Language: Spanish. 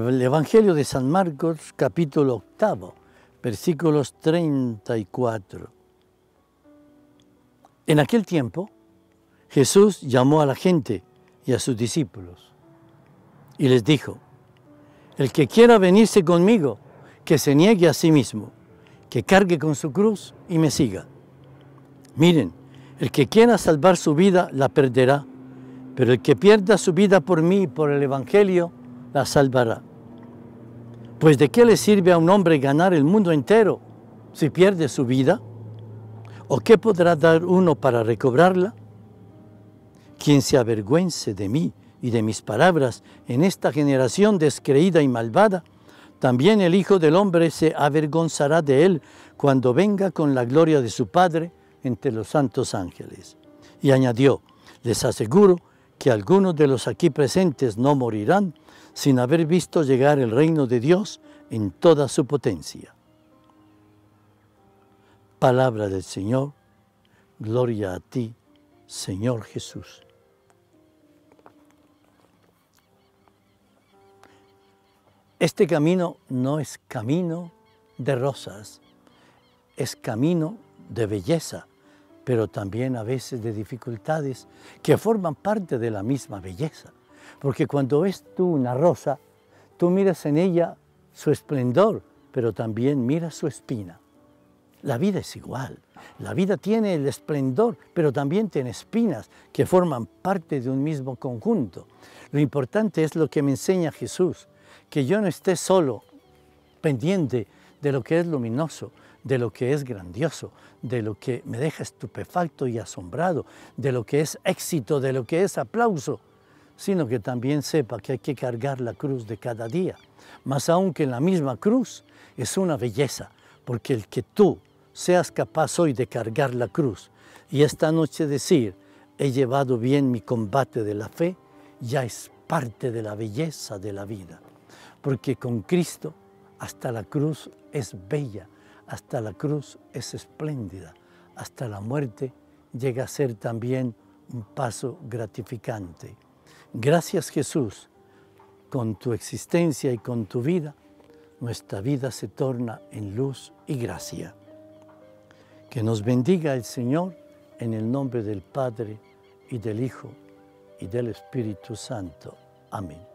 Del Evangelio de San Marcos, capítulo 8, versículos 34. En aquel tiempo, Jesús llamó a la gente y a sus discípulos y les dijo: el que quiera venirse conmigo, que se niegue a sí mismo, que cargue con su cruz y me siga. Miren, el que quiera salvar su vida la perderá, pero el que pierda su vida por mí y por el Evangelio, la salvará. Pues ¿de qué le sirve a un hombre ganar el mundo entero si pierde su vida? ¿O qué podrá dar uno para recobrarla? Quien se avergüence de mí y de mis palabras en esta generación descreída y malvada, también el Hijo del Hombre se avergonzará de él cuando venga con la gloria de su Padre entre los santos ángeles. Y añadió: les aseguro que algunos de los aquí presentes no morirán sin haber visto llegar el reino de Dios en toda su potencia. Palabra del Señor, gloria a ti, Señor Jesús. Este camino no es camino de rosas, es camino de belleza, pero también a veces de dificultades que forman parte de la misma belleza. Porque cuando ves tú una rosa, tú miras en ella su esplendor, pero también miras su espina. La vida es igual. La vida tiene el esplendor, pero también tiene espinas que forman parte de un mismo conjunto. Lo importante es lo que me enseña Jesús, que yo no esté solo pendiente de lo que es luminoso, de lo que es grandioso, de lo que me deja estupefacto y asombrado, de lo que es éxito, de lo que es aplauso, sino que también sepa que hay que cargar la cruz de cada día. Más aún que en la misma cruz es una belleza, porque el que tú seas capaz hoy de cargar la cruz y esta noche decir: he llevado bien mi combate de la fe, ya es parte de la belleza de la vida. Porque con Cristo hasta la cruz es bella, hasta la cruz es espléndida, hasta la muerte llega a ser también un paso gratificante. Gracias, Jesús, con tu existencia y con tu vida, nuestra vida se torna en luz y gracia. Que nos bendiga el Señor en el nombre del Padre, y del Hijo, y del Espíritu Santo. Amén.